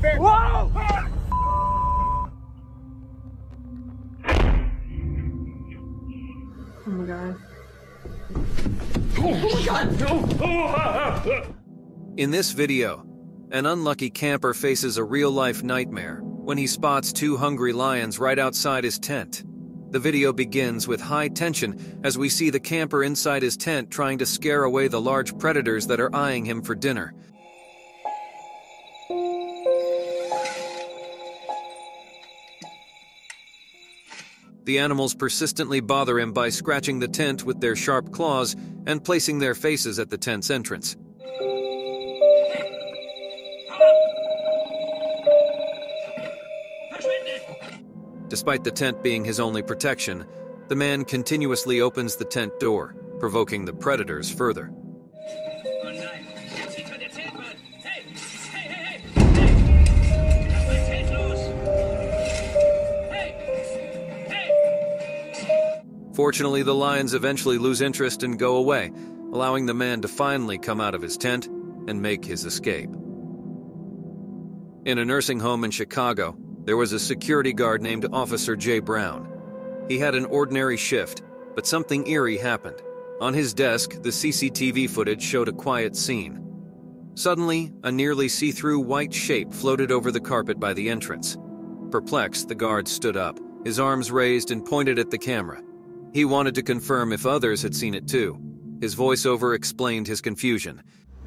bitch! Whoa! Oh my god. Oh my god! No! In this video, an unlucky camper faces a real-life nightmare when he spots two hungry lions right outside his tent. The video begins with high tension as we see the camper inside his tent trying to scare away the large predators that are eyeing him for dinner. The animals persistently bother him by scratching the tent with their sharp claws and placing their faces at the tent's entrance. Despite the tent being his only protection, the man continuously opens the tent door, provoking the predators further. Fortunately, the lions eventually lose interest and go away, allowing the man to finally come out of his tent and make his escape. In a nursing home in Chicago, there was a security guard named Officer Jay Brown. He had an ordinary shift, but something eerie happened. On his desk, the CCTV footage showed a quiet scene. Suddenly, a nearly see-through white shape floated over the carpet by the entrance. Perplexed, the guard stood up, his arms raised and pointed at the camera. He wanted to confirm if others had seen it too. His voiceover explained his confusion.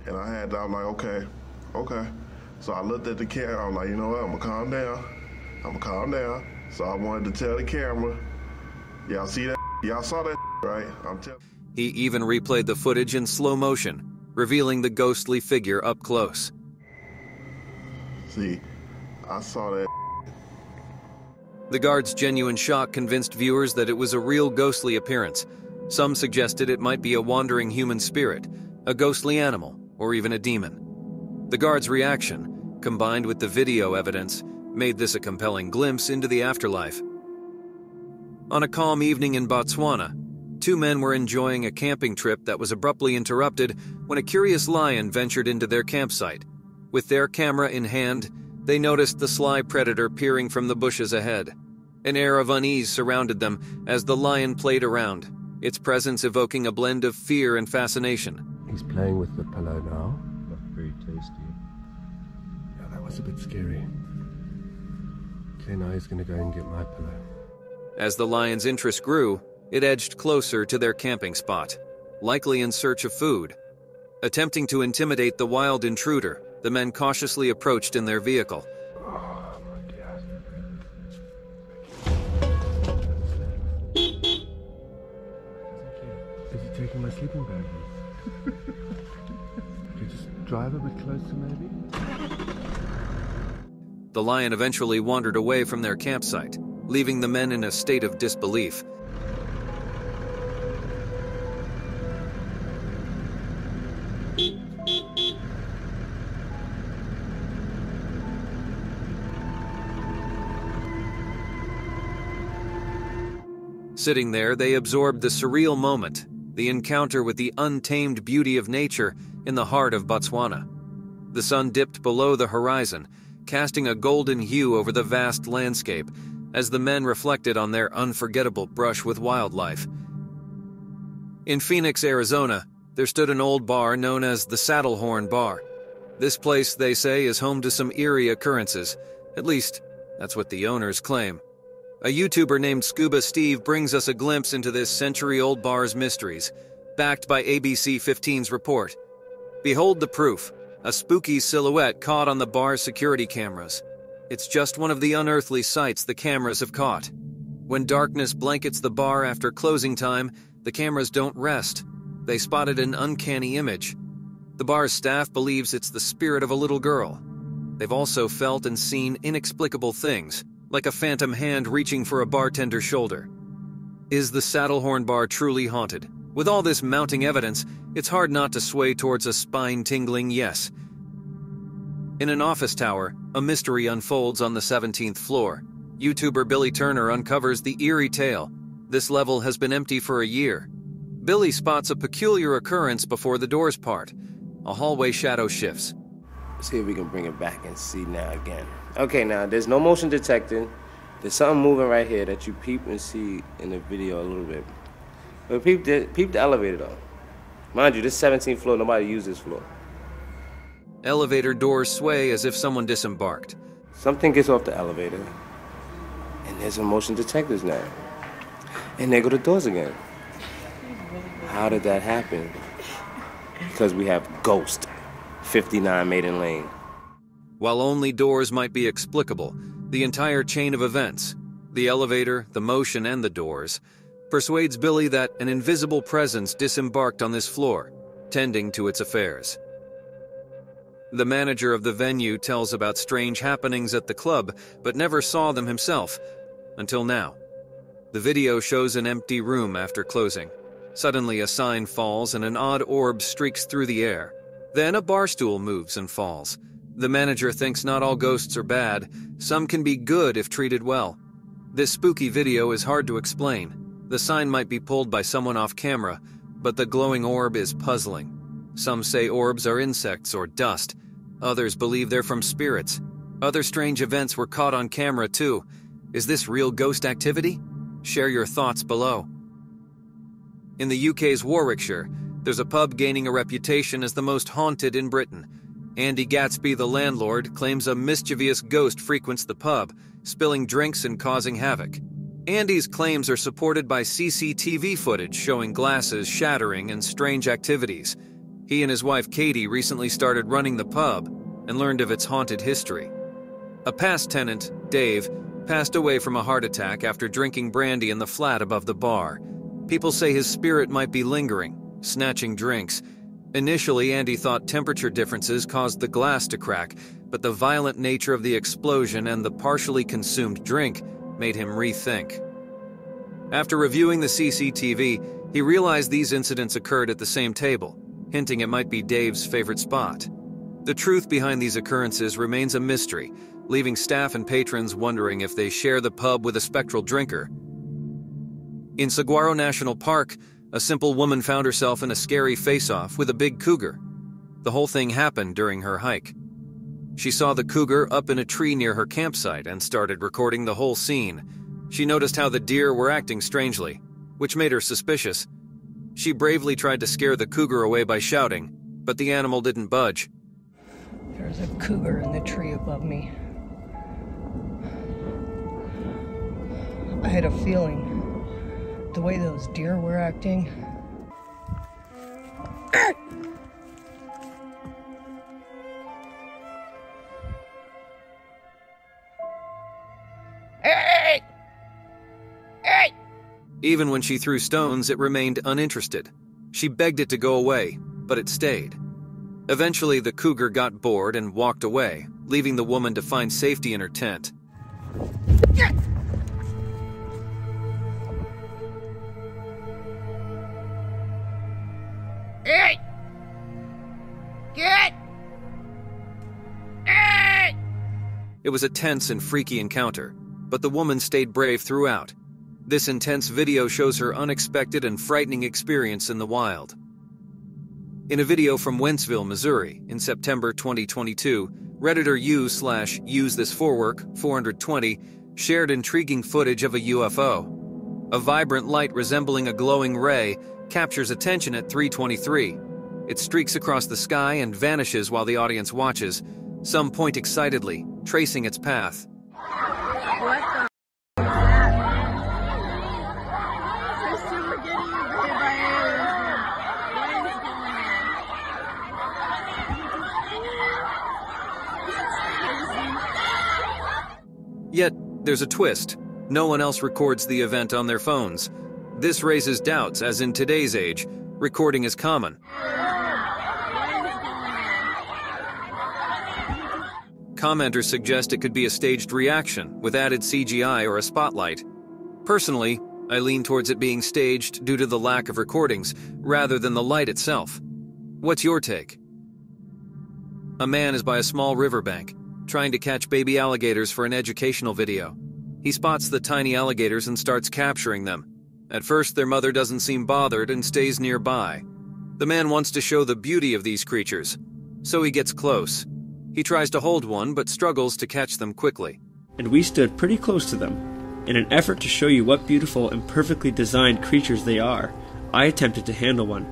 And I'm like, okay. So I looked at the camera, I was like, you know what, I'm gonna calm down. So I wanted to tell the camera, y'all see that? Y'all saw that, right? He even replayed the footage in slow motion, revealing the ghostly figure up close. See, I saw that. The guard's genuine shock convinced viewers that it was a real ghostly appearance. Some suggested it might be a wandering human spirit, a ghostly animal, or even a demon. The guard's reaction, combined with the video evidence, made this a compelling glimpse into the afterlife. On a calm evening in Botswana, two men were enjoying a camping trip that was abruptly interrupted when a curious lion ventured into their campsite. With their camera in hand, they noticed the sly predator peering from the bushes ahead. An air of unease surrounded them as the lion played around, its presence evoking a blend of fear and fascination. He's playing with the pillow now. Tasty. Yeah, that was a bit scary. Okay, now he's gonna go and get my pillow. As the lion's interest grew, it edged closer to their camping spot, likely in search of food. Attempting to intimidate the wild intruder, the men cautiously approached in their vehicle. Oh, my God. Is he taking my sleeping bag? Drive a bit closer, maybe? The lion eventually wandered away from their campsite, leaving the men in a state of disbelief. Sitting there, they absorbed the surreal moment, the encounter with the untamed beauty of nature in the heart of Botswana. The sun dipped below the horizon, casting a golden hue over the vast landscape as the men reflected on their unforgettable brush with wildlife. In Phoenix, Arizona, there stood an old bar known as the Saddlehorn Bar. This place, they say, is home to some eerie occurrences. At least, that's what the owners claim. A YouTuber named Scuba Steve brings us a glimpse into this century-old bar's mysteries, backed by ABC 15's report. Behold the proof, a spooky silhouette caught on the bar's security cameras. It's just one of the unearthly sights the cameras have caught. When darkness blankets the bar after closing time, the cameras don't rest. They spotted an uncanny image. The bar's staff believes it's the spirit of a little girl. They've also felt and seen inexplicable things, like a phantom hand reaching for a bartender's shoulder. Is the Saddlehorn Bar truly haunted? With all this mounting evidence, it's hard not to sway towards a spine-tingling yes. In an office tower, a mystery unfolds on the 17th floor. YouTuber Billy Turner uncovers the eerie tale. This level has been empty for a year. Billy spots a peculiar occurrence before the doors part. A hallway shadow shifts. Let's see if we can bring it back and see now again. Okay, now there's no motion detecting. There's something moving right here that you peep and see in the video a little bit. But peep the elevator though. Mind you, this 17th floor, nobody used this floor. Elevator doors sway as if someone disembarked. Something gets off the elevator, and there's some motion detectors now. And there go the doors again. How did that happen? Because we have Ghost 59 Maiden Lane. While only doors might be explicable, the entire chain of events, the elevator, the motion, and the doors, persuades Billy that an invisible presence disembarked on this floor, tending to its affairs. The manager of the venue tells about strange happenings at the club, but never saw them himself, until now. The video shows an empty room after closing. Suddenly a sign falls and an odd orb streaks through the air. Then a bar stool moves and falls. The manager thinks not all ghosts are bad, some can be good if treated well. This spooky video is hard to explain. The sign might be pulled by someone off camera, but the glowing orb is puzzling. Some say orbs are insects or dust. Others believe they're from spirits. Other strange events were caught on camera too. Is this real ghost activity? Share your thoughts below. In the UK's Warwickshire, there's a pub gaining a reputation as the most haunted in Britain. Andy Gatsby, the landlord, claims a mischievous ghost frequents the pub, spilling drinks and causing havoc. Andy's claims are supported by CCTV footage showing glasses shattering and strange activities. He and his wife Katie recently started running the pub and learned of its haunted history. A past tenant, Dave, passed away from a heart attack after drinking brandy in the flat above the bar. People say his spirit might be lingering, snatching drinks. Initially, Andy thought temperature differences caused the glass to crack, but the violent nature of the explosion and the partially consumed drink made him rethink. After reviewing the CCTV, he realized these incidents occurred at the same table, hinting it might be Dave's favorite spot. The truth behind these occurrences remains a mystery, leaving staff and patrons wondering if they share the pub with a spectral drinker. In Saguaro National Park, a simple woman found herself in a scary face-off with a big cougar. The whole thing happened during her hike. She saw the cougar up in a tree near her campsite and started recording the whole scene. She noticed how the deer were acting strangely, which made her suspicious. She bravely tried to scare the cougar away by shouting, but the animal didn't budge. There's a cougar in the tree above me. I had a feeling. The way those deer were acting. Even when she threw stones, it remained uninterested. She begged it to go away, but it stayed. Eventually, the cougar got bored and walked away, leaving the woman to find safety in her tent. It was a tense and freaky encounter, but the woman stayed brave throughout. This intense video shows her unexpected and frightening experience in the wild. In a video from Wentzville, Missouri, in September 2022, Redditor u/usethisforwork 420 shared intriguing footage of a UFO. A vibrant light resembling a glowing ray captures attention at 3:23. It streaks across the sky and vanishes while the audience watches. Some point excitedly, tracing its path. What? Yet, there's a twist. No one else records the event on their phones. This raises doubts, as in today's age, recording is common. Commenters suggest it could be a staged reaction with added CGI or a spotlight. Personally, I lean towards it being staged due to the lack of recordings, rather than the light itself. What's your take? A man is by a small riverbank, trying to catch baby alligators for an educational video. He spots the tiny alligators and starts capturing them. At first, their mother doesn't seem bothered and stays nearby. The man wants to show the beauty of these creatures, so he gets close. He tries to hold one but struggles to catch them quickly. And we stood pretty close to them. In an effort to show you what beautiful and perfectly designed creatures they are, I attempted to handle one.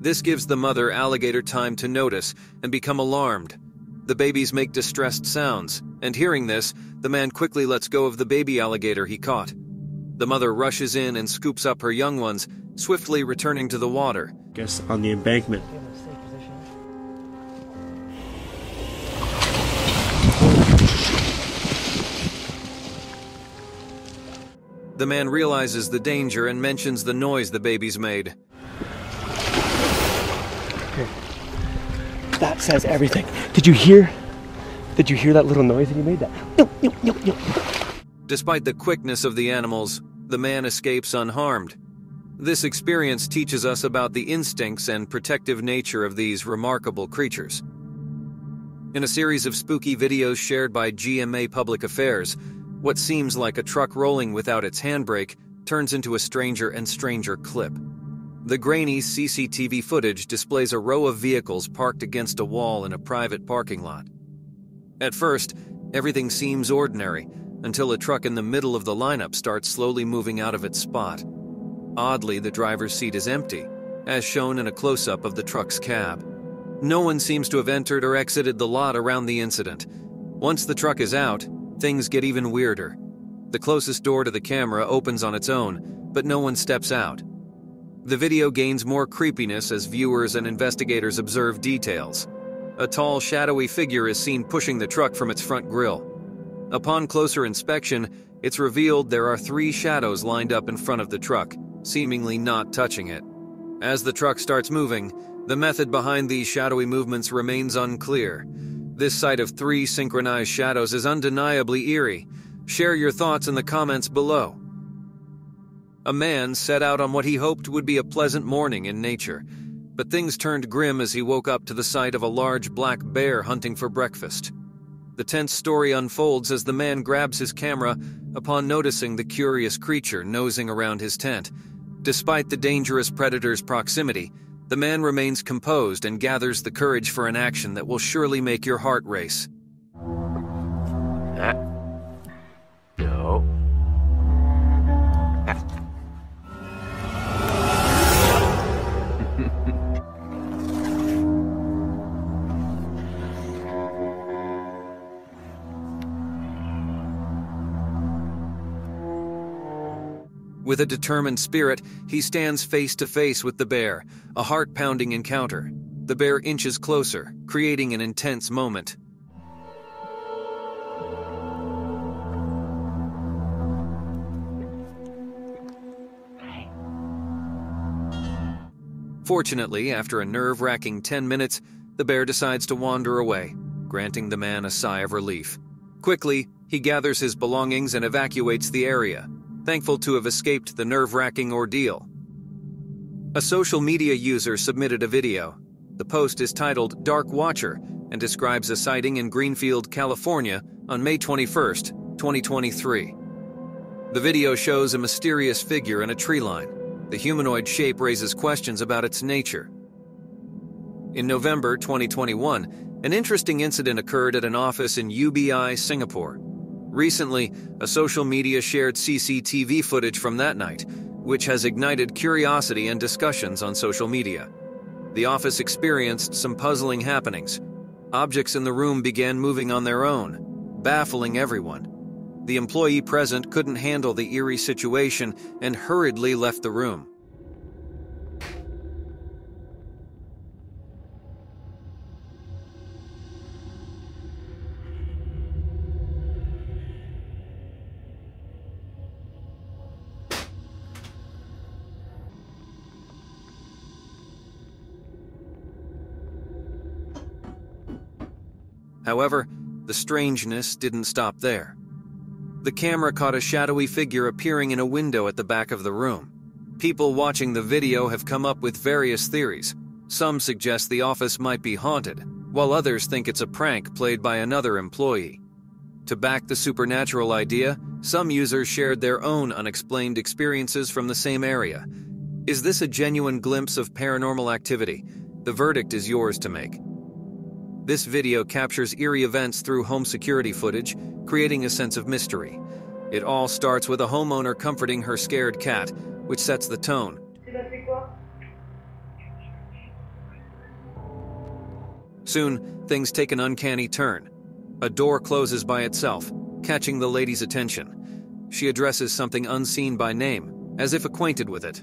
This gives the mother alligator time to notice and become alarmed. The babies make distressed sounds, and hearing this, the man quickly lets go of the baby alligator he caught. The mother rushes in and scoops up her young ones, swiftly returning to the water. Guess on the embankment. The man realizes the danger and mentions the noise the babies made. Okay. That says everything. Did you hear? Did you hear that little noise that you made? Despite the quickness of the animals, the man escapes unharmed. This experience teaches us about the instincts and protective nature of these remarkable creatures. In a series of spooky videos shared by GMA Public Affairs, what seems like a truck rolling without its handbrake turns into a stranger and stranger clip. The grainy CCTV footage displays a row of vehicles parked against a wall in a private parking lot. At first, everything seems ordinary, until a truck in the middle of the lineup starts slowly moving out of its spot. Oddly, the driver's seat is empty, as shown in a close-up of the truck's cab. No one seems to have entered or exited the lot around the incident. Once the truck is out, things get even weirder. The closest door to the camera opens on its own, but no one steps out. The video gains more creepiness as viewers and investigators observe details. A tall, shadowy figure is seen pushing the truck from its front grille. Upon closer inspection, it's revealed there are three shadows lined up in front of the truck, seemingly not touching it. As the truck starts moving, the method behind these shadowy movements remains unclear. This sight of three synchronized shadows is undeniably eerie. Share your thoughts in the comments below. A man set out on what he hoped would be a pleasant morning in nature, but things turned grim as he woke up to the sight of a large black bear hunting for breakfast. The tense story unfolds as the man grabs his camera upon noticing the curious creature nosing around his tent. Despite the dangerous predator's proximity, the man remains composed and gathers the courage for an action that will surely make your heart race. No. With a determined spirit, he stands face to face with the bear, a heart-pounding encounter. The bear inches closer, creating an intense moment. Fortunately, after a nerve-wracking 10 minutes, the bear decides to wander away, granting the man a sigh of relief. Quickly, he gathers his belongings and evacuates the area, thankful to have escaped the nerve-wracking ordeal. A social media user submitted a video. The post is titled Dark Watcher and describes a sighting in Greenfield, California on May 21, 2023. The video shows a mysterious figure in a tree line. The humanoid shape raises questions about its nature. In November 2021, an interesting incident occurred at an office in UBI, Singapore. Recently, a social media shared CCTV footage from that night, which has ignited curiosity and discussions on social media. The office experienced some puzzling happenings. Objects in the room began moving on their own, baffling everyone. The employee present couldn't handle the eerie situation and hurriedly left the room. However, the strangeness didn't stop there. The camera caught a shadowy figure appearing in a window at the back of the room. People watching the video have come up with various theories. Some suggest the office might be haunted, while others think it's a prank played by another employee. To back the supernatural idea, some users shared their own unexplained experiences from the same area. Is this a genuine glimpse of paranormal activity? The verdict is yours to make. This video captures eerie events through home security footage, creating a sense of mystery. It all starts with a homeowner comforting her scared cat, which sets the tone. Soon, things take an uncanny turn. A door closes by itself, catching the lady's attention. She addresses something unseen by name, as if acquainted with it.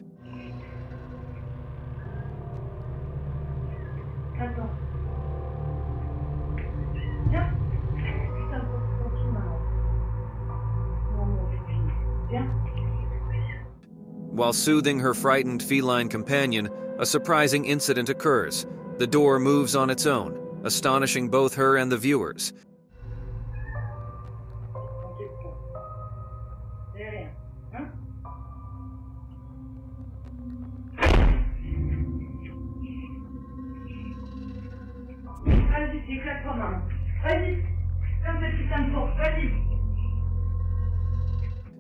While soothing her frightened feline companion, a surprising incident occurs. The door moves on its own, astonishing both her and the viewers.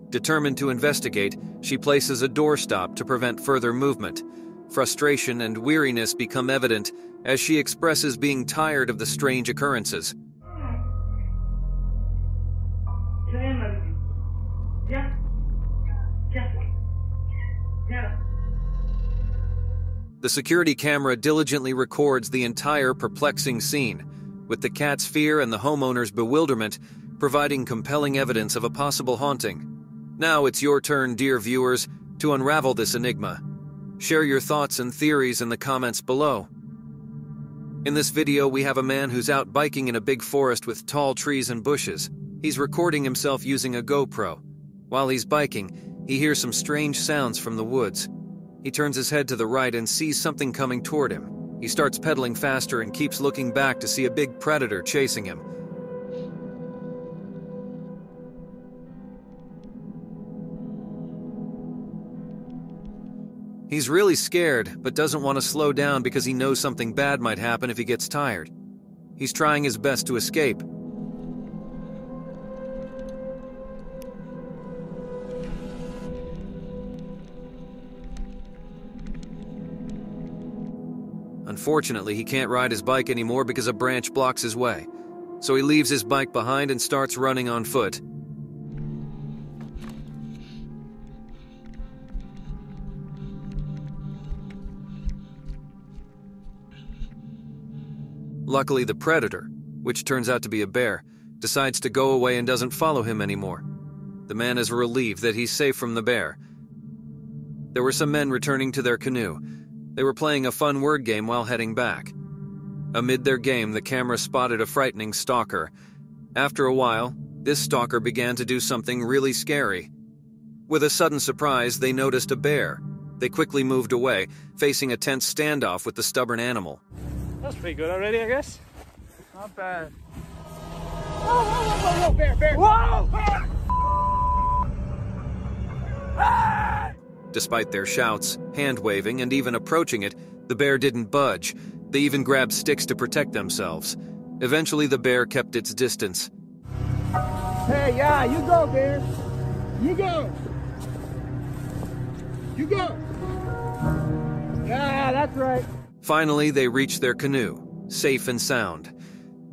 Determined to investigate, she places a doorstop to prevent further movement. Frustration and weariness become evident as she expresses being tired of the strange occurrences. The security camera diligently records the entire perplexing scene, with the cat's fear and the homeowner's bewilderment providing compelling evidence of a possible haunting. Now it's your turn, dear viewers, to unravel this enigma. Share your thoughts and theories in the comments below. In this video, we have a man who's out biking in a big forest with tall trees and bushes. He's recording himself using a GoPro. While he's biking, he hears some strange sounds from the woods. He turns his head to the right and sees something coming toward him. He starts pedaling faster and keeps looking back to see a big predator chasing him. He's really scared, but doesn't want to slow down because he knows something bad might happen if he gets tired. He's trying his best to escape. Unfortunately, he can't ride his bike anymore because a branch blocks his way. So he leaves his bike behind and starts running on foot. Luckily, the predator, which turns out to be a bear, decides to go away and doesn't follow him anymore. The man is relieved that he's safe from the bear. There were some men returning to their canoe. They were playing a fun word game while heading back. Amid their game, the camera spotted a frightening stalker. After a while, this stalker began to do something really scary. With a sudden surprise, they noticed a bear. They quickly moved away, facing a tense standoff with the stubborn animal. That's pretty good already, I guess. Not bad. Whoa, whoa, whoa, whoa, bear, bear! Whoa! Bear. Ah! Despite their shouts, hand-waving, and even approaching it, the bear didn't budge. They even grabbed sticks to protect themselves. Eventually, the bear kept its distance. Hey, yeah, you go, bear. You go. You go. Yeah, that's right. Finally, they reached their canoe, safe and sound.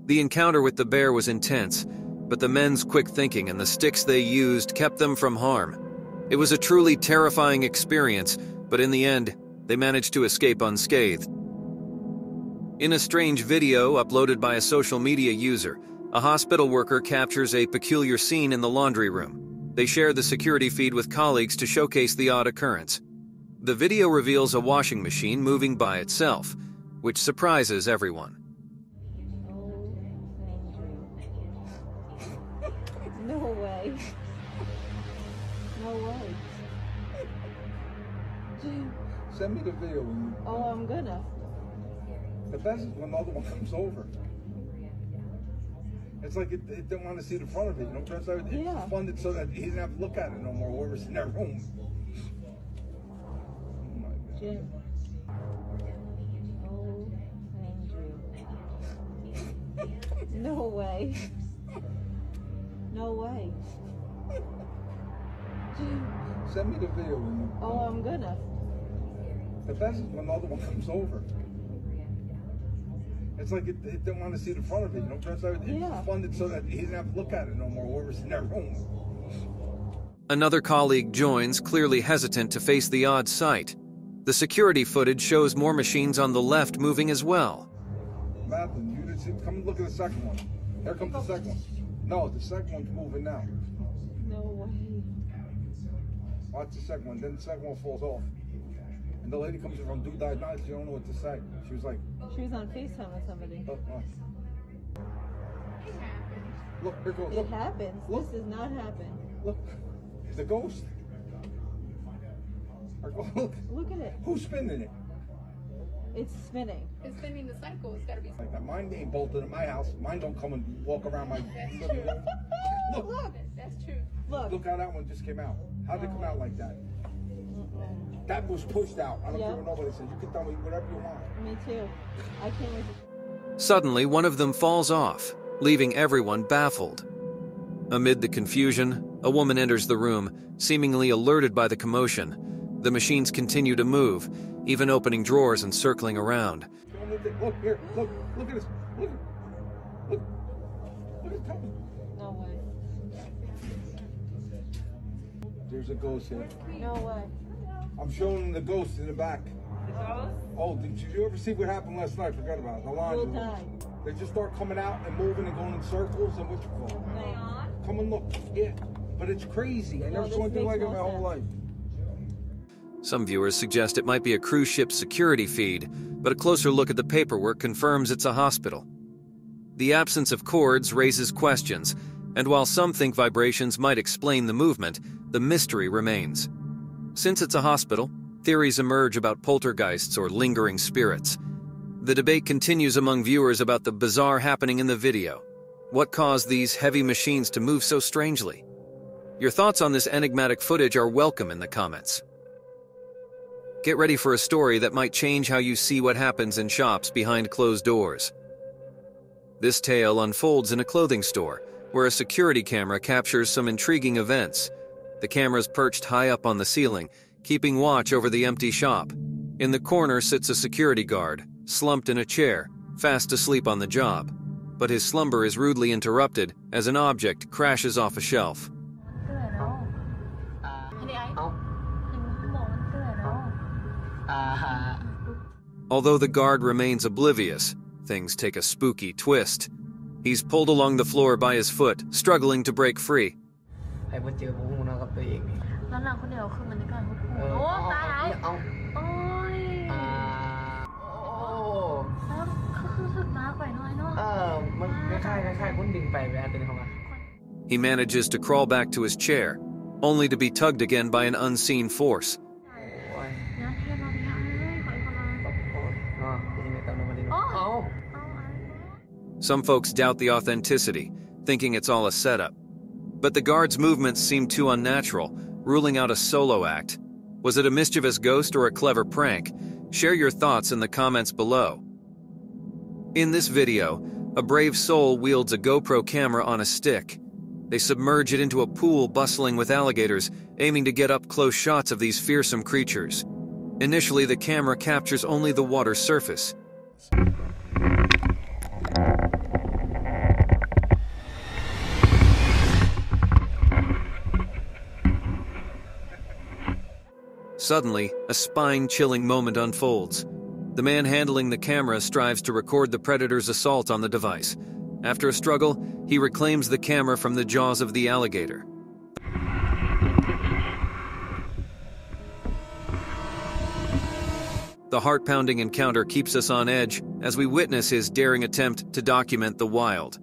The encounter with the bear was intense, but the men's quick thinking and the sticks they used kept them from harm. It was a truly terrifying experience, but in the end, they managed to escape unscathed. In a strange video uploaded by a social media user, a hospital worker captures a peculiar scene in the laundry room. They share the security feed with colleagues to showcase the odd occurrence. The video reveals a washing machine moving by itself, which surprises everyone. No way. No way. Send me the video. Oh, I'm gonna. The best is when the other one comes over. It's like it didn't want to see the front of it, you know? Turns out it's funded so that he didn't have to look at it no more, whoever's in their room. Oh my God. Jim. Oh, Andrew. No way. No way. Send me the video. Oh, I'm gonna. The best is when the other one comes over. It's like it didn't want to see the front of it, you know? That's how it funded so that he didn't have to look at it no more, whoever's in that room. Another colleague joins, clearly hesitant to face the odd sight. The security footage shows more machines on the left moving as well. Madeline, you didn't see, come look at the second one. Here comes the second one. No, the second one's moving now. No way. Watch the second one, then the second one falls off. And the lady comes in from DoorDash Night, she don't know what to say. She was like... She was on FaceTime with somebody. Look, look, here goes, look. It happens. Look. This does not happen. Look, the ghost. Look at it. Who's spinning it? It's spinning. It's spinning the cycle. It's got to be spinning. Like mine ain't bolted in my house. Mine don't come and walk around my living room. Look. Look. That's true. Look. Look how that one just came out. How'd it come out like that? That was pushed out. I don't care what nobody says. You can tell me whatever you want. Me too. I can't wait. Suddenly, one of them falls off, leaving everyone baffled. Amid the confusion, a woman enters the room, seemingly alerted by the commotion. The machines continue to move, even opening drawers and circling around. Look here. Look. Look at this. Look. Look. Look at this. No way. There's a ghost here. No way. I'm showing the ghost in the back. The ghost? Oh, did you ever see what happened last night? Forgot about it. The line they just start coming out and moving and going in circles and what you call it. They on? Come and look. Yeah. But it's crazy. I never saw anything like it in my whole life. Some viewers suggest it might be a cruise ship's security feed, but a closer look at the paperwork confirms it's a hospital. The absence of cords raises questions, and while some think vibrations might explain the movement, the mystery remains. Since it's a hospital, theories emerge about poltergeists or lingering spirits. The debate continues among viewers about the bizarre happening in the video. What caused these heavy machines to move so strangely? Your thoughts on this enigmatic footage are welcome in the comments. Get ready for a story that might change how you see what happens in shops behind closed doors. This tale unfolds in a clothing store, where a security camera captures some intriguing events. The camera's perched high up on the ceiling, keeping watch over the empty shop. In the corner sits a security guard, slumped in a chair, fast asleep on the job. But his slumber is rudely interrupted as an object crashes off a shelf. Although the guard remains oblivious, things take a spooky twist. He's pulled along the floor by his foot, struggling to break free. He manages to crawl back to his chair, only to be tugged again by an unseen force. Some folks doubt the authenticity, thinking it's all a setup. But the guard's movements seemed too unnatural, ruling out a solo act. Was it a mischievous ghost or a clever prank? Share your thoughts in the comments below. In this video, a brave soul wields a GoPro camera on a stick. They submerge it into a pool bustling with alligators, aiming to get up close shots of these fearsome creatures. Initially, the camera captures only the water surface. Suddenly, a spine-chilling moment unfolds. The man handling the camera strives to record the predator's assault on the device. After a struggle, he reclaims the camera from the jaws of the alligator. The heart-pounding encounter keeps us on edge as we witness his daring attempt to document the wild.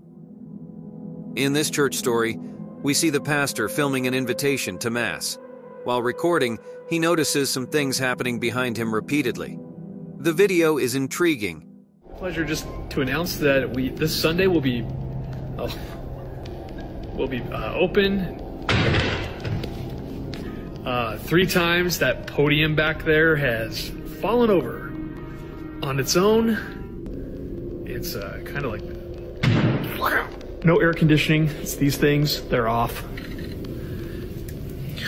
In this church story, we see the pastor filming an invitation to mass. While recording, he notices some things happening behind him repeatedly. The video is intriguing. Pleasure just to announce that this Sunday will be open 3 times. That podium back there has fallen over on its own. It's kind of like no air conditioning. It's these things. They're off.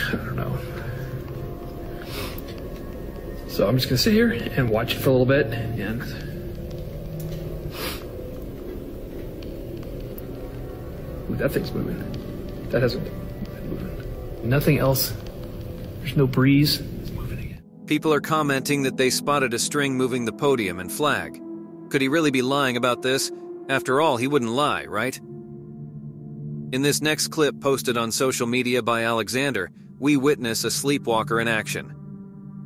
I don't know. So I'm just gonna sit here and watch it for a little bit, and That thing's moving. That hasn't been moving. Nothing else. There's no breeze. It's moving again. People are commenting that they spotted a string moving the podium and flag. Could he really be lying about this? After all, he wouldn't lie, right? In this next clip posted on social media by Alexander, we witness a sleepwalker in action.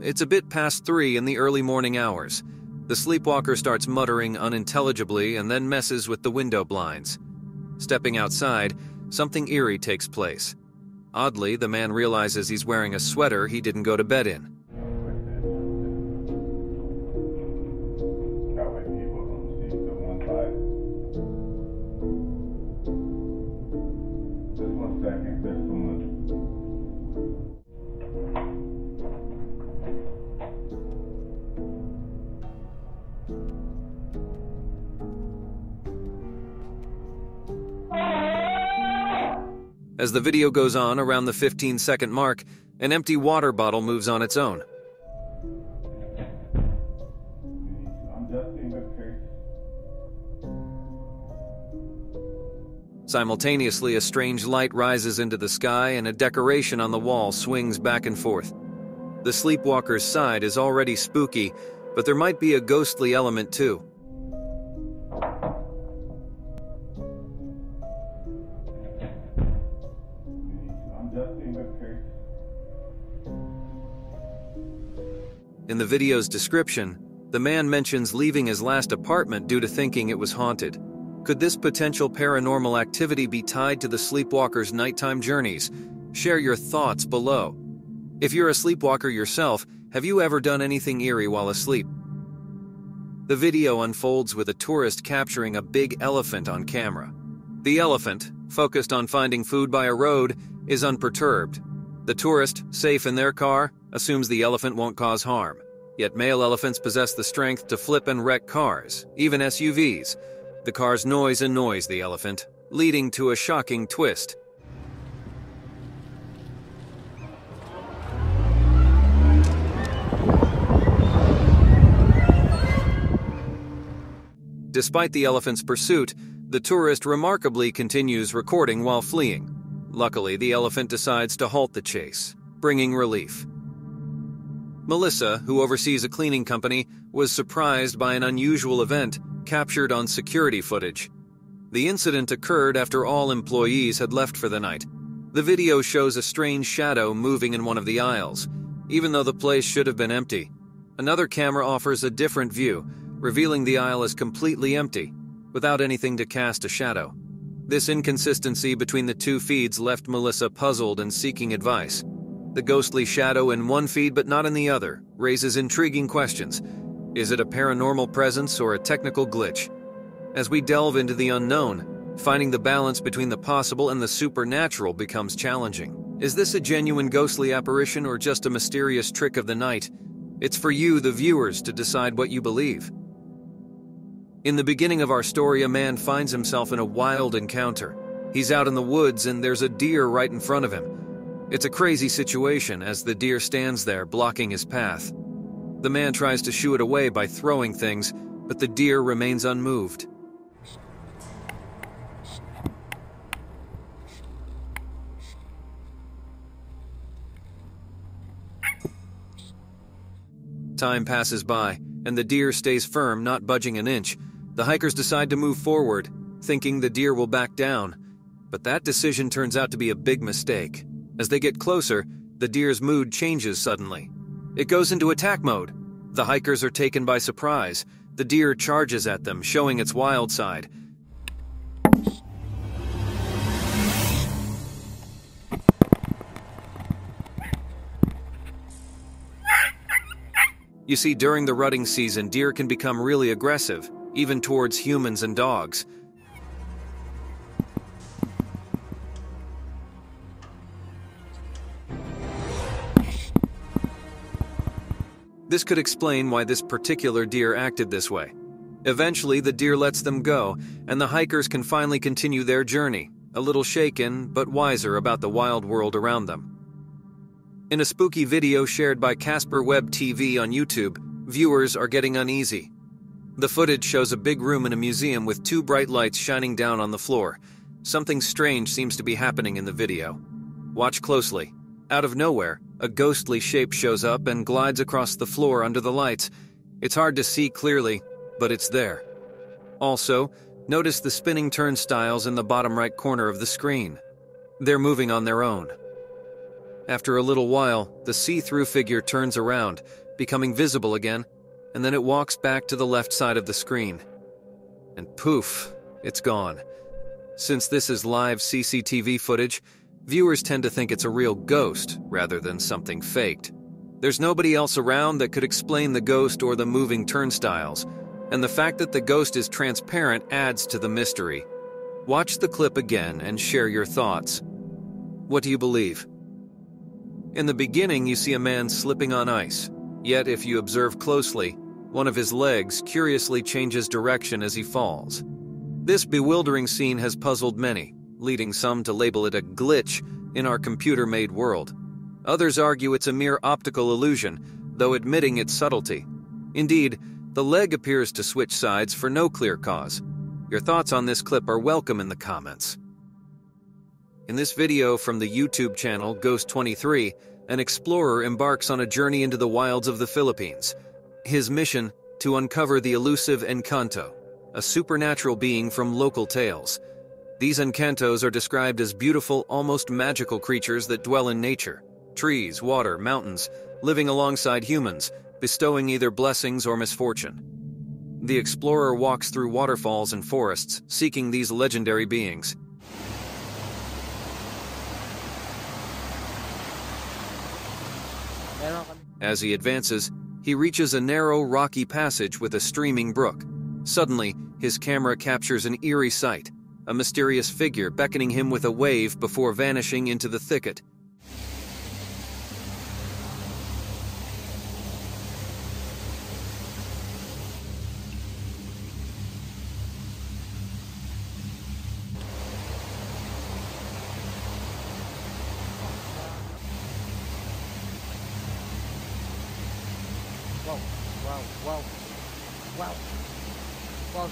It's a bit past 3 in the early morning hours. The sleepwalker starts muttering unintelligibly and then messes with the window blinds. Stepping outside, something eerie takes place. Oddly, the man realizes he's wearing a sweater he didn't go to bed in. As the video goes on, around the 15-second mark, an empty water bottle moves on its own. Simultaneously, a strange light rises into the sky and a decoration on the wall swings back and forth. The sleepwalker's side is already spooky, but there might be a ghostly element too. In the video's description, the man mentions leaving his last apartment due to thinking it was haunted. Could this potential paranormal activity be tied to the sleepwalker's nighttime journeys? Share your thoughts below. If you're a sleepwalker yourself, have you ever done anything eerie while asleep? The video unfolds with a tourist capturing a big elephant on camera. The elephant, focused on finding food by a road, is unperturbed. The tourist, safe in their car, assumes the elephant won't cause harm. Yet male elephants possess the strength to flip and wreck cars, even SUVs. The car's noise annoys the elephant, leading to a shocking twist. Despite the elephant's pursuit, the tourist remarkably continues recording while fleeing. Luckily, the elephant decides to halt the chase, bringing relief. Melissa, who oversees a cleaning company, was surprised by an unusual event captured on security footage. The incident occurred after all employees had left for the night. The video shows a strange shadow moving in one of the aisles, even though the place should have been empty. Another camera offers a different view, revealing the aisle as completely empty, without anything to cast a shadow. This inconsistency between the two feeds left Melissa puzzled and seeking advice. The ghostly shadow in one feed but not in the other raises intriguing questions. Is it a paranormal presence or a technical glitch? As we delve into the unknown, finding the balance between the possible and the supernatural becomes challenging. Is this a genuine ghostly apparition or just a mysterious trick of the night? It's for you, the viewers, to decide what you believe. In the beginning of our story, a man finds himself in a wild encounter. He's out in the woods and there's a deer right in front of him. It's a crazy situation as the deer stands there blocking his path. The man tries to shoo it away by throwing things, but the deer remains unmoved. Time passes by, and the deer stays firm, not budging an inch. The hikers decide to move forward, thinking the deer will back down, but that decision turns out to be a big mistake. As they get closer, the deer's mood changes suddenly. It goes into attack mode. The hikers are taken by surprise. The deer charges at them, showing its wild side. You see, during the rutting season, deer can become really aggressive, even towards humans and dogs. This could explain why this particular deer acted this way. Eventually, the deer lets them go, and the hikers can finally continue their journey, a little shaken but wiser about the wild world around them. In a spooky video shared by Casper Web TV on YouTube, viewers are getting uneasy. The footage shows a big room in a museum with two bright lights shining down on the floor. Something strange seems to be happening in the video. Watch closely. Out of nowhere, a ghostly shape shows up and glides across the floor under the lights. It's hard to see clearly, but it's there. Also, notice the spinning turnstiles in the bottom right corner of the screen. They're moving on their own. After a little while, the see-through figure turns around, becoming visible again, and then it walks back to the left side of the screen. And poof, it's gone. Since this is live CCTV footage, viewers tend to think it's a real ghost rather than something faked. There's nobody else around that could explain the ghost or the moving turnstiles, and the fact that the ghost is transparent adds to the mystery. Watch the clip again and share your thoughts. What do you believe? In the beginning, you see a man slipping on ice, yet if you observe closely, one of his legs curiously changes direction as he falls. This bewildering scene has puzzled many, leading some to label it a glitch in our computer-made world. Others argue it's a mere optical illusion, though admitting its subtlety. Indeed, the leg appears to switch sides for no clear cause. Your thoughts on this clip are welcome in the comments. In this video from the YouTube channel Ghost 23, an explorer embarks on a journey into the wilds of the Philippines. His mission, to uncover the elusive Encanto, a supernatural being from local tales. These Encantos are described as beautiful, almost magical creatures that dwell in nature, trees, water, mountains, living alongside humans, bestowing either blessings or misfortune. The explorer walks through waterfalls and forests, seeking these legendary beings. As he advances, he reaches a narrow, rocky passage with a streaming brook. Suddenly, his camera captures an eerie sight, a mysterious figure beckoning him with a wave before vanishing into the thicket.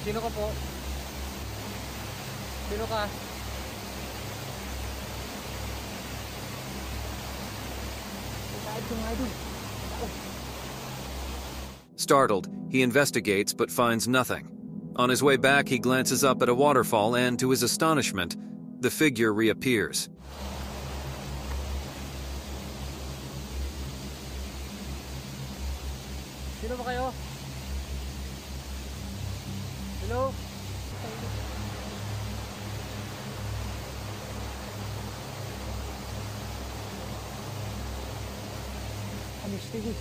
Sino ka po? Sino ka? Startled, he investigates but finds nothing. On his way back, he glances up at a waterfall and, to his astonishment, the figure reappears. Sino ba kayo? Hello? I'm Stevie.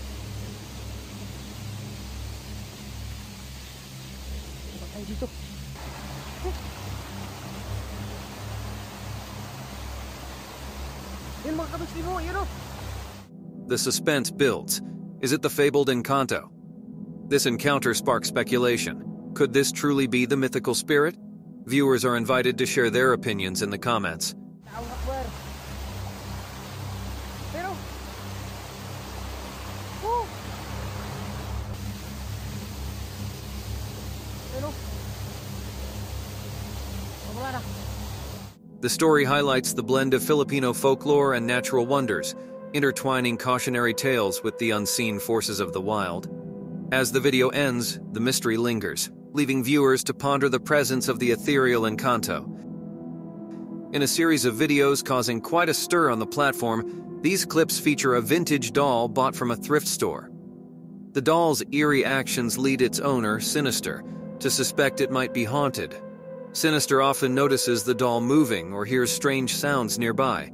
Bakit dito? Yung mga kabisli mo, yun o! The suspense builds. Is it the fabled Encanto? This encounter sparks speculation. Could this truly be the mythical spirit? Viewers are invited to share their opinions in the comments. The story highlights the blend of Filipino folklore and natural wonders, intertwining cautionary tales with the unseen forces of the wild. As the video ends, the mystery lingers, leaving viewers to ponder the presence of the ethereal Encanto. In a series of videos causing quite a stir on the platform, these clips feature a vintage doll bought from a thrift store. The doll's eerie actions lead its owner, Sinister, to suspect it might be haunted. Sinister often notices the doll moving or hears strange sounds nearby.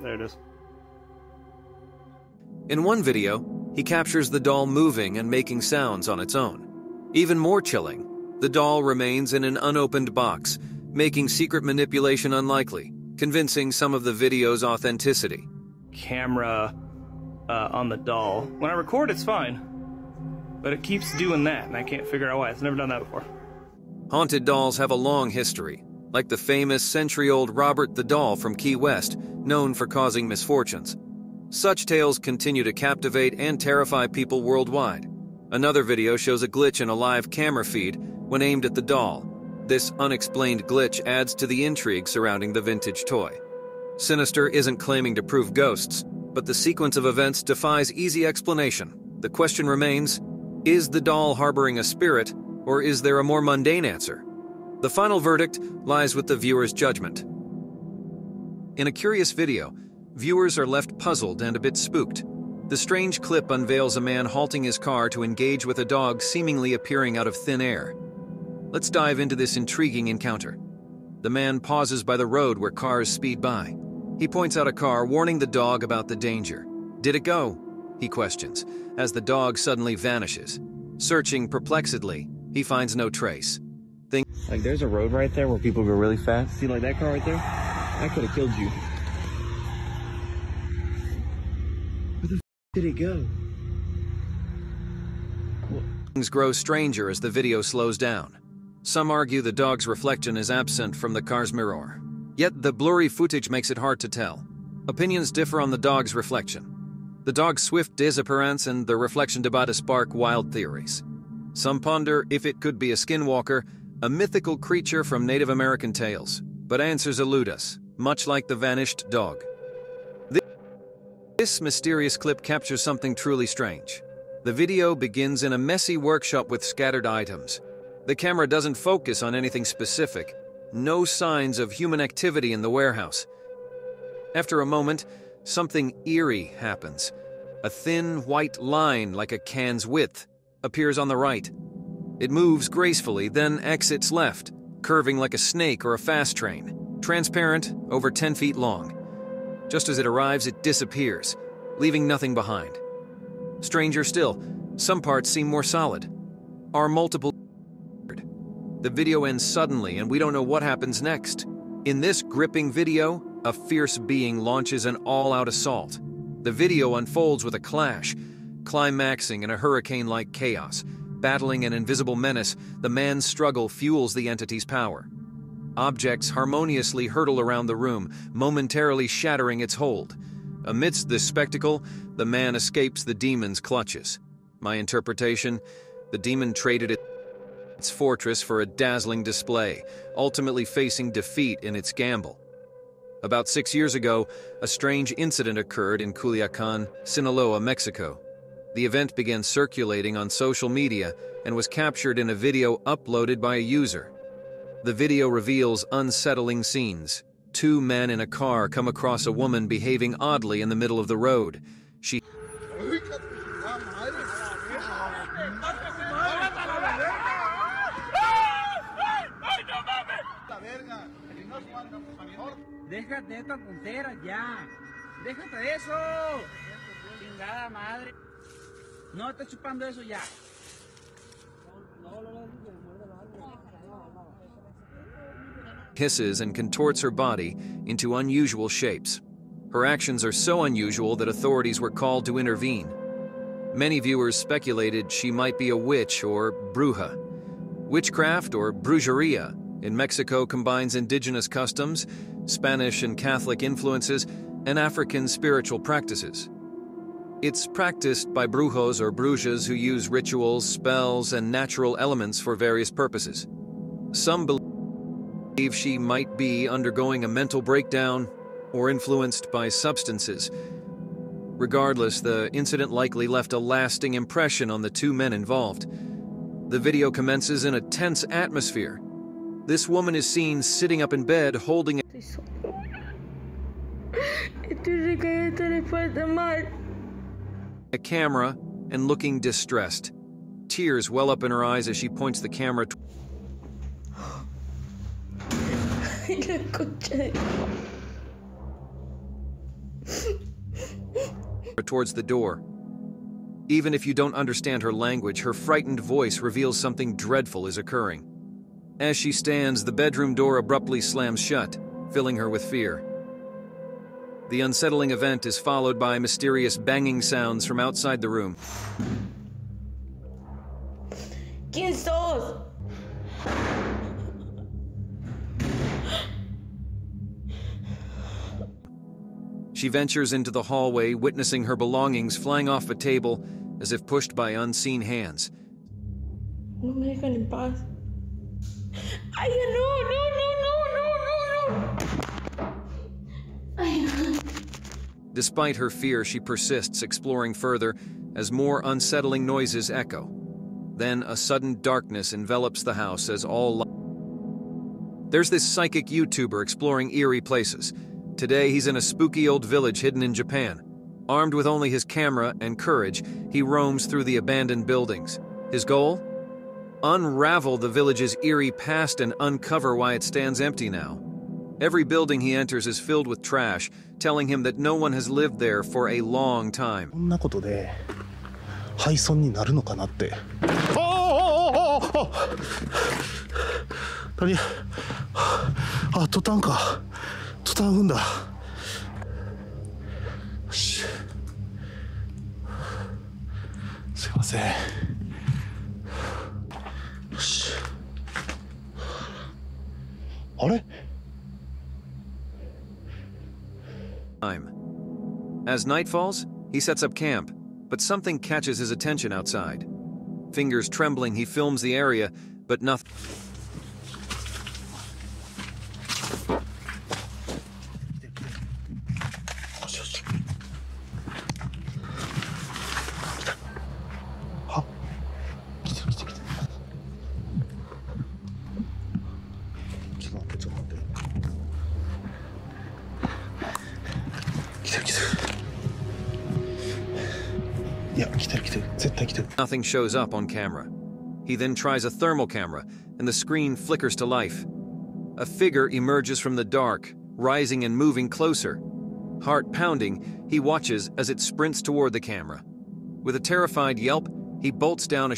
There it is. In one video, he captures the doll moving and making sounds on its own. Even more chilling, the doll remains in an unopened box, making secret manipulation unlikely, convincing some of the video's authenticity. Camera on the doll. When I record, it's fine, but it keeps doing that, and I can't figure out why. It's never done that before. Haunted dolls have a long history, like the famous century-old Robert the Doll from Key West, known for causing misfortunes. Such tales continue to captivate and terrify people worldwide. Another video shows a glitch in a live camera feed when aimed at the doll. This unexplained glitch adds to the intrigue surrounding the vintage toy. Sinister isn't claiming to prove ghosts, but the sequence of events defies easy explanation. The question remains, is the doll harboring a spirit, or is there a more mundane answer? The final verdict lies with the viewer's judgment. In a curious video, viewers are left puzzled and a bit spooked. The strange clip unveils a man halting his car to engage with a dog seemingly appearing out of thin air. Let's dive into this intriguing encounter. The man pauses by the road where cars speed by. He points out a car, warning the dog about the danger. "Did it go?" he questions, as the dog suddenly vanishes. Searching perplexedly, he finds no trace. Like, there's a road right there where people go really fast. See, like that car right there? That could have killed you. Where the f*** did it go? What? Things grow stranger as the video slows down. Some argue the dog's reflection is absent from the car's mirror. Yet the blurry footage makes it hard to tell. Opinions differ on the dog's reflection. The dog's swift disappearance and the reflection debate spark wild theories. Some ponder if it could be a skinwalker, a mythical creature from Native American tales. But answers elude us, much like the vanished dog. This mysterious clip captures something truly strange. The video begins in a messy workshop with scattered items. The camera doesn't focus on anything specific. No signs of human activity in the warehouse. After a moment, something eerie happens. A thin white line, like a can's width, appears on the right. It moves gracefully, then exits left, curving like a snake or a fast train, transparent, over 10 feet long. Just as it arrives, it disappears, leaving nothing behind. Stranger still, some parts seem more solid. Are multiple... The video ends suddenly and we don't know what happens next. In this gripping video, a fierce being launches an all-out assault. The video unfolds with a clash, climaxing in a hurricane-like chaos. Battling an invisible menace, the man's struggle fuels the entity's power. Objects harmoniously hurtle around the room, momentarily shattering its hold. Amidst this spectacle, the man escapes the demon's clutches. My interpretation, the demon traded its fortress for a dazzling display, ultimately facing defeat in its gamble. About 6 years ago, a strange incident occurred in Culiacan, Sinaloa, Mexico. The event began circulating on social media and was captured in a video uploaded by a user. The video reveals unsettling scenes. Two men in a car come across a woman behaving oddly in the middle of the road. She hisses and contorts her body into unusual shapes. Her actions are so unusual that authorities were called to intervene. Many viewers speculated she might be a witch or bruja. Witchcraft or brujeria in Mexico combines indigenous customs, Spanish and Catholic influences, and African spiritual practices. It's practiced by brujos or brujas who use rituals, spells, and natural elements for various purposes. Some believe she might be undergoing a mental breakdown or influenced by substances. Regardless, the incident likely left a lasting impression on the two men involved. The video commences in a tense atmosphere. This woman is seen sitting up in bed holding a camera and looking distressed. Tears well up in her eyes as she points the camera towards the door. Even if you don't understand her language, her frightened voice reveals something dreadful is occurring. As she stands, the bedroom door abruptly slams shut, filling her with fear. The unsettling event is followed by mysterious banging sounds from outside the room. ¿Quién sos? She ventures into the hallway, witnessing her belongings flying off a table as if pushed by unseen hands. No me dejan en paz. Ay, no, no, no, no, no, no, no. Ay. Despite her fear, she persists, exploring further as more unsettling noises echo. Then a sudden darkness envelops the house as all lights. There's this psychic YouTuber exploring eerie places. Today he's in a spooky old village hidden in Japan. Armed with only his camera and courage, he roams through the abandoned buildings. His goal? Unravel the village's eerie past and uncover why it stands empty now. Every building he enters is filled with trash, telling him that no one has lived there for a long time. As night falls, he sets up camp, but something catches his attention outside. Fingers trembling, he films the area, but nothing. Nothing shows up on camera. He then tries a thermal camera, and the screen flickers to life. A figure emerges from the dark, rising and moving closer. Heart pounding, he watches as it sprints toward the camera. With a terrified yelp, he bolts down a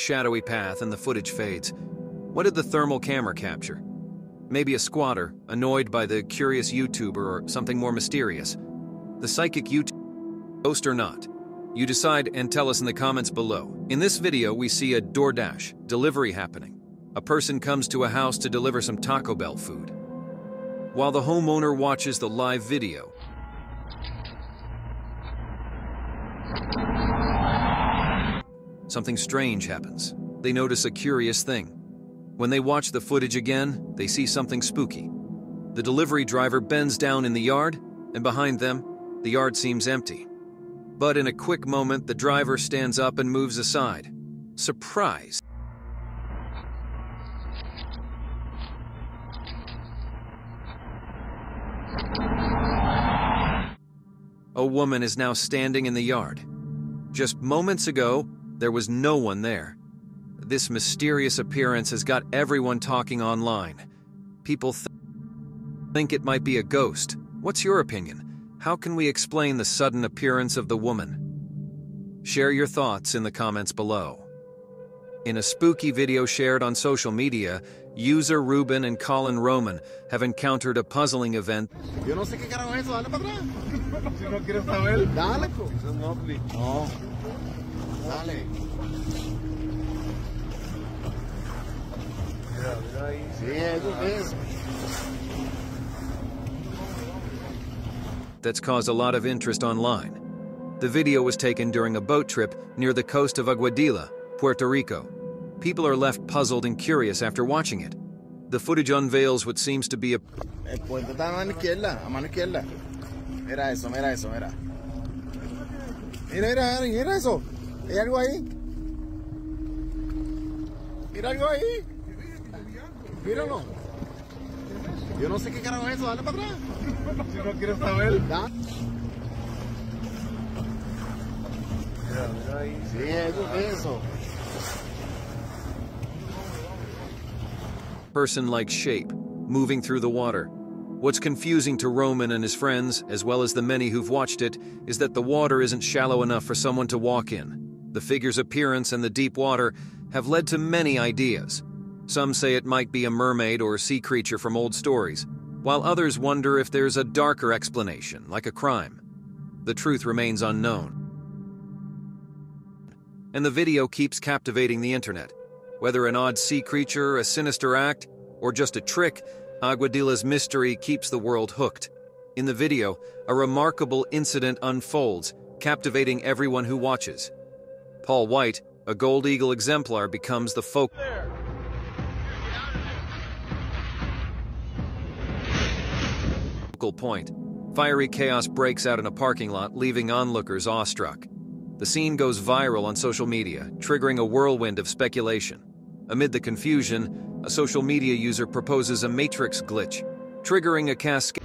shadowy path, and the footage fades. What did the thermal camera capture? Maybe a squatter, annoyed by the curious YouTuber, or something more mysterious. The psychic YouTuber, ghost or not? You decide and tell us in the comments below. In this video, we see a DoorDash delivery happening. A person comes to a house to deliver some Taco Bell food. While the homeowner watches the live video, something strange happens. They notice a curious thing. When they watch the footage again, they see something spooky. The delivery driver bends down in the yard, and behind them, the yard seems empty. But in a quick moment, the driver stands up and moves aside. Surprise! A woman is now standing in the yard. Just moments ago, there was no one there. This mysterious appearance has got everyone talking online. People think it might be a ghost. What's your opinion? How can we explain the sudden appearance of the woman? Share your thoughts in the comments below. In a spooky video shared on social media, user Ruben and Colin Roman have encountered a puzzling event. That's caused a lot of interest online. The video was taken during a boat trip near the coast of Aguadilla, Puerto Rico. People are left puzzled and curious after watching it. The footage unveils what seems to be a Person-like shape, moving through the water. What's confusing to Roman and his friends, as well as the many who've watched it, is that the water isn't shallow enough for someone to walk in. The figure's appearance and the deep water have led to many ideas. Some say it might be a mermaid or a sea creature from old stories, while others wonder if there's a darker explanation, like a crime. The truth remains unknown. And the video keeps captivating the internet. Whether an odd sea creature, a sinister act, or just a trick, Aguadila's mystery keeps the world hooked. In the video, a remarkable incident unfolds, captivating everyone who watches. Paul White, a Gold Eagle exemplar, becomes the focus. Point. Fiery chaos breaks out in a parking lot, leaving onlookers awestruck. The scene goes viral on social media, triggering a whirlwind of speculation. Amid the confusion, a social media user proposes a matrix glitch, triggering a cascade.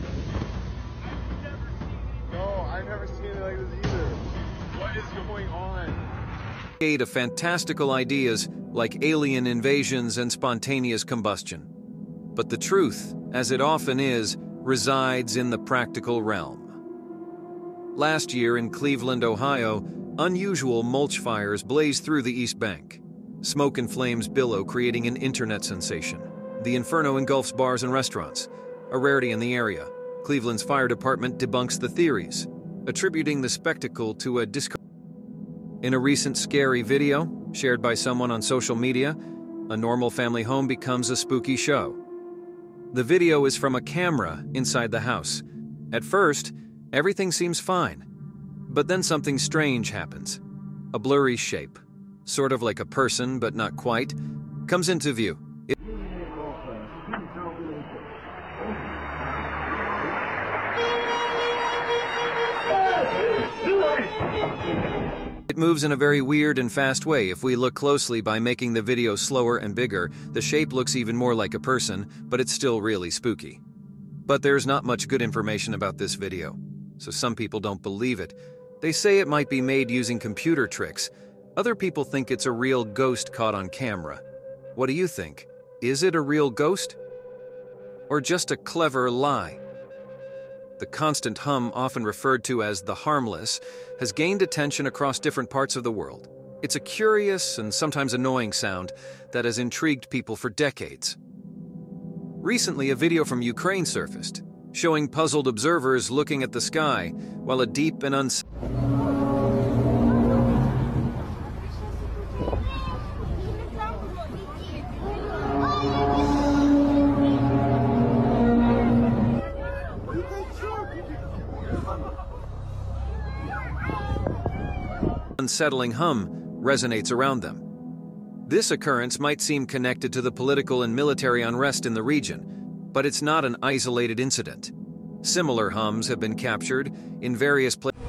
No, I've never seen it like this either. What is going on? Cascade of fantastical ideas like alien invasions and spontaneous combustion. But the truth, as it often is, resides in the practical realm. Last year in Cleveland, Ohio, unusual mulch fires blazed through the East Bank. Smoke and flames billow, creating an internet sensation. The inferno engulfs bars and restaurants, a rarity in the area. Cleveland's fire department debunks the theories, attributing the spectacle to a disco. In a recent scary video, shared by someone on social media, a normal family home becomes a spooky show. The video is from a camera inside the house. At first, everything seems fine, but then something strange happens. A blurry shape, sort of like a person but not quite, comes into view. It moves in a very weird and fast way. If we look closely by making the video slower and bigger, the shape looks even more like a person, but it's still really spooky. But there's not much good information about this video, so some people don't believe it. They say it might be made using computer tricks. Other people think it's a real ghost caught on camera. What do you think? Is it a real ghost? Or just a clever lie? The constant hum, often referred to as the harmless, has gained attention across different parts of the world. It's a curious and sometimes annoying sound that has intrigued people for decades. Recently, a video from Ukraine surfaced, showing puzzled observers looking at the sky while a deep and unsettling hum resonates around them. This occurrence might seem connected to the political and military unrest in the region, but it's not an isolated incident. Similar hums have been captured in various places.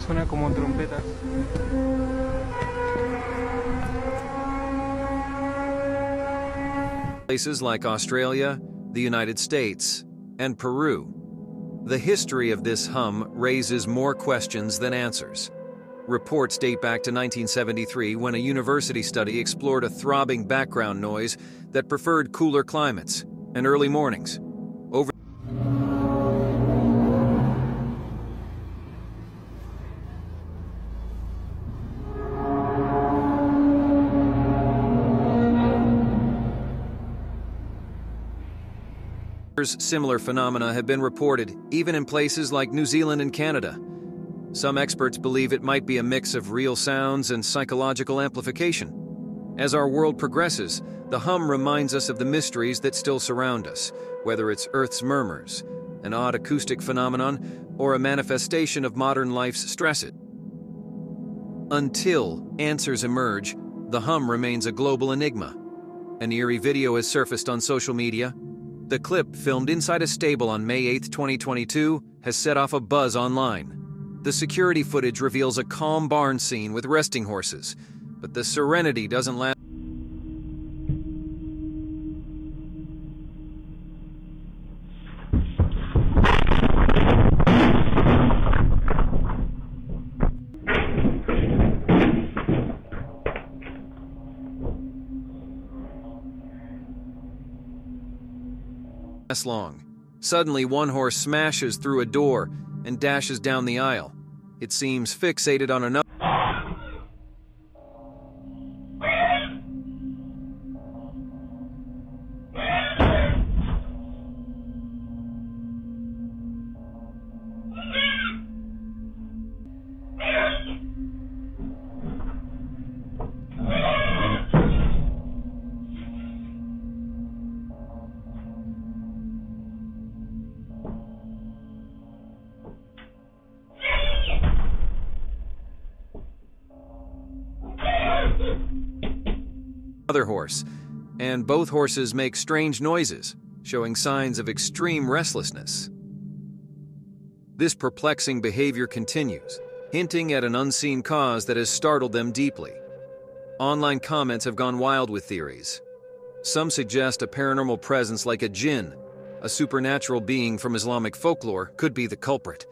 Suena como trompetas. Places like Australia, the United States, and Peru. The history of this hum raises more questions than answers. Reports date back to 1973, when a university study explored a throbbing background noise that preferred cooler climates and early mornings. Over similar phenomena have been reported, even in places like New Zealand and Canada. Some experts believe it might be a mix of real sounds and psychological amplification. As our world progresses, the hum reminds us of the mysteries that still surround us, whether it's Earth's murmurs, an odd acoustic phenomenon, or a manifestation of modern life's stresses. Until answers emerge, the hum remains a global enigma. An eerie video has surfaced on social media. The clip, filmed inside a stable on May 8, 2022, has set off a buzz online. The security footage reveals a calm barn scene with resting horses, but the serenity doesn't last. pass long. Suddenly, one horse smashes through a door and dashes down the aisle. It seems fixated on another. Horse, and both horses make strange noises, showing signs of extreme restlessness. This perplexing behavior continues, hinting at an unseen cause that has startled them deeply. Online comments have gone wild with theories. Some suggest a paranormal presence like a jinn, a supernatural being from Islamic folklore, could be the culprit.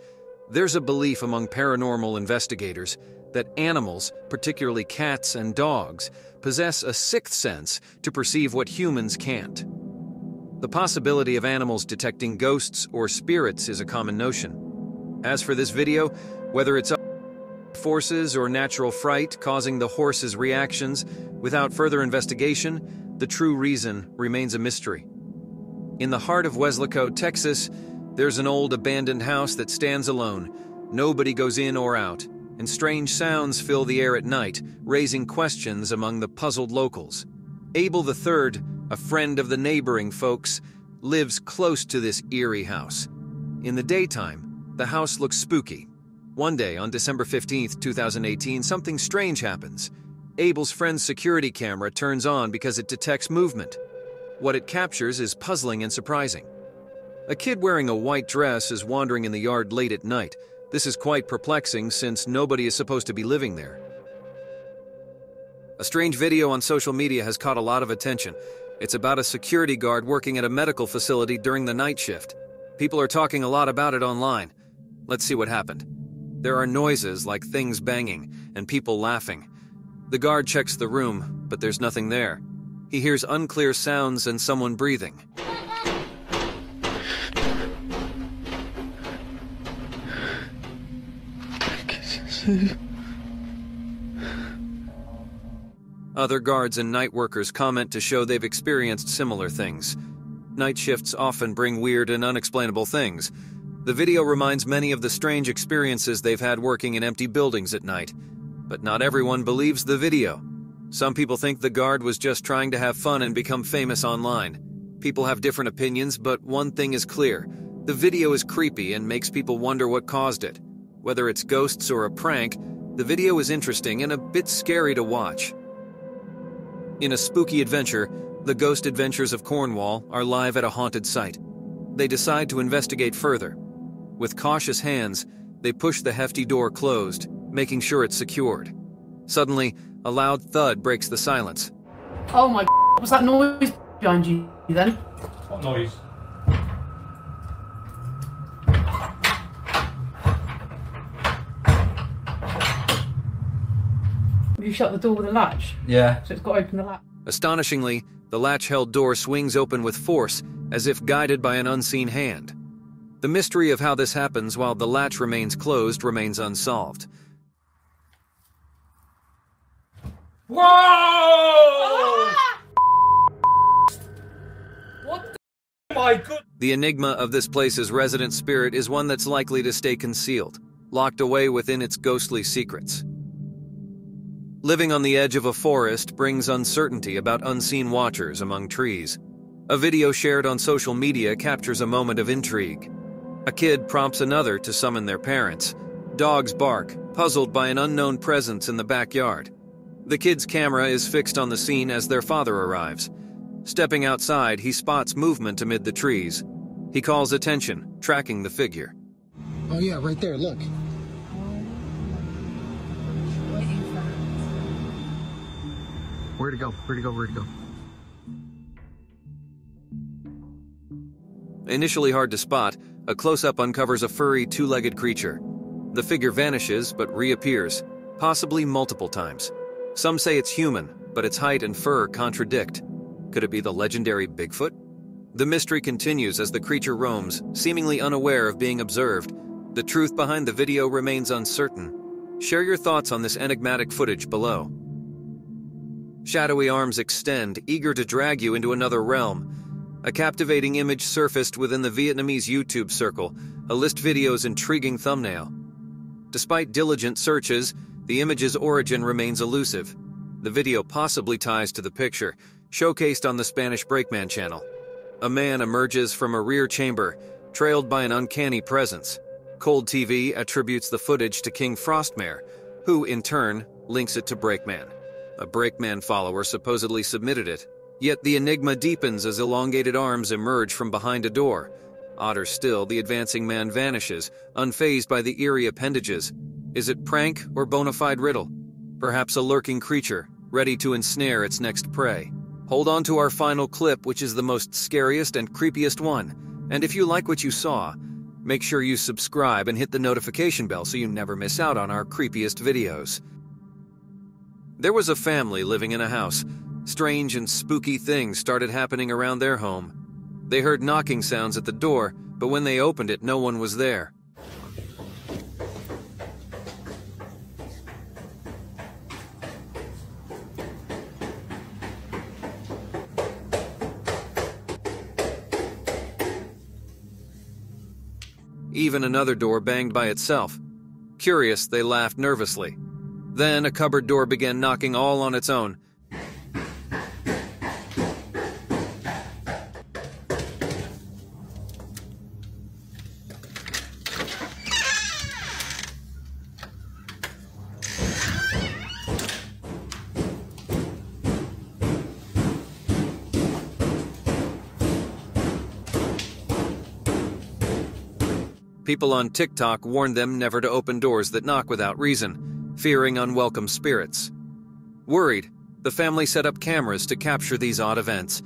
There's a belief among paranormal investigators that animals, particularly cats and dogs, possess a sixth sense to perceive what humans can't. The possibility of animals detecting ghosts or spirits is a common notion. As for this video, whether it's forces or natural fright causing the horse's reactions, without further investigation, the true reason remains a mystery. In the heart of Weslaco, Texas, there's an old abandoned house that stands alone. Nobody goes in or out, and strange sounds fill the air at night, raising questions among the puzzled locals. Abel III, a friend of the neighboring folks, lives close to this eerie house. In the daytime, the house looks spooky. One day, on December 15, 2018, something strange happens. Abel's friend's security camera turns on because it detects movement. What it captures is puzzling and surprising. A kid wearing a white dress is wandering in the yard late at night. This is quite perplexing since nobody is supposed to be living there. A strange video on social media has caught a lot of attention. It's about a security guard working at a medical facility during the night shift. People are talking a lot about it online. Let's see what happened. There are noises like things banging and people laughing. The guard checks the room, but there's nothing there. He hears unclear sounds and someone breathing. Other guards and night workers comment to show they've experienced similar things. Night shifts often bring weird and unexplainable things. The video reminds many of the strange experiences they've had working in empty buildings at night. But not everyone believes the video. Some people think the guard was just trying to have fun and become famous online. People have different opinions, but one thing is clear. The video is creepy and makes people wonder what caused it. Whether it's ghosts or a prank, the video is interesting and a bit scary to watch. In a spooky adventure, the Ghost Adventures of Cornwall are live at a haunted site. They decide to investigate further. With cautious hands, they push the hefty door closed, making sure it's secured. Suddenly, a loud thud breaks the silence. Oh my God, what's that noise behind you then? What noise? You shut the door with a latch? Yeah. So it's got to open the latch. Astonishingly, the latch-held door swings open with force, as if guided by an unseen hand. The mystery of how this happens while the latch remains closed remains unsolved. Whoa! Ah! What the... My God. The enigma of this place's resident spirit is one that's likely to stay concealed, locked away within its ghostly secrets. Living on the edge of a forest brings uncertainty about unseen watchers among trees. A video shared on social media captures a moment of intrigue. A kid prompts another to summon their parents. Dogs bark, puzzled by an unknown presence in the backyard. The kid's camera is fixed on the scene as their father arrives. Stepping outside, he spots movement amid the trees. He calls attention, tracking the figure. Oh yeah, right there, look. Where'd it go? Where'd it go? Where'd it go? Initially hard to spot, a close-up uncovers a furry, two-legged creature. The figure vanishes but reappears, possibly multiple times. Some say it's human, but its height and fur contradict. Could it be the legendary Bigfoot? The mystery continues as the creature roams, seemingly unaware of being observed. The truth behind the video remains uncertain. Share your thoughts on this enigmatic footage below. Shadowy arms extend, eager to drag you into another realm. A captivating image surfaced within the Vietnamese YouTube circle, a list video's intriguing thumbnail. Despite diligent searches, the image's origin remains elusive. The video possibly ties to the picture, showcased on the Spanish Breakman channel. A man emerges from a rear chamber, trailed by an uncanny presence. Cold TV attributes the footage to King Frostmare, who, in turn, links it to Breakman. A Breakman follower supposedly submitted it, yet the enigma deepens as elongated arms emerge from behind a door. Odder still, the advancing man vanishes, unfazed by the eerie appendages. Is it prank or bona fide riddle? Perhaps a lurking creature, ready to ensnare its next prey. Hold on to our final clip, which is the most scariest and creepiest one. And if you like what you saw, make sure you subscribe and hit the notification bell so you never miss out on our creepiest videos. There was a family living in a house. Strange and spooky things started happening around their home. They heard knocking sounds at the door, but when they opened it, no one was there. Even another door banged by itself. Curious, they laughed nervously. Then a cupboard door began knocking all on its own. People on TikTok warned them never to open doors that knock without reason, fearing unwelcome spirits. Worried, the family set up cameras to capture these odd events.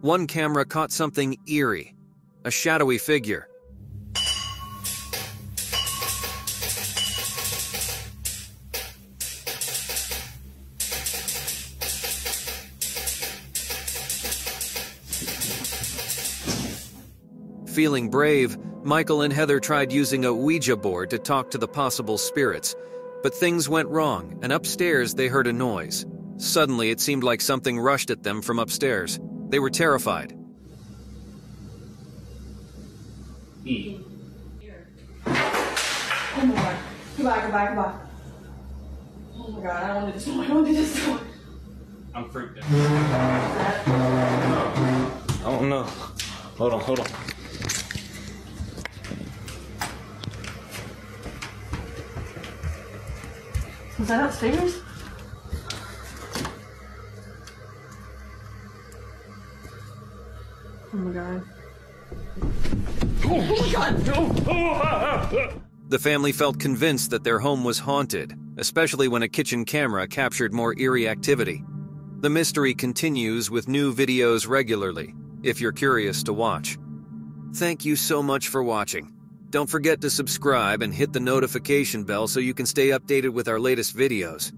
One camera caught something eerie, a shadowy figure. Feeling brave, Michael and Heather tried using a Ouija board to talk to the possible spirits, but things went wrong, and upstairs they heard a noise. Suddenly, it seemed like something rushed at them from upstairs. They were terrified. One more. Goodbye, goodbye, goodbye. Oh my God, I don't want to do this one. I don't want to do this one. I'm freaked out. I don't know. Hold on, hold on. Was that upstairs? Oh my God. Oh my God! Oh. The family felt convinced that their home was haunted, especially when a kitchen camera captured more eerie activity. The mystery continues with new videos regularly, if you're curious to watch. Thank you so much for watching. Don't forget to subscribe and hit the notification bell so you can stay updated with our latest videos.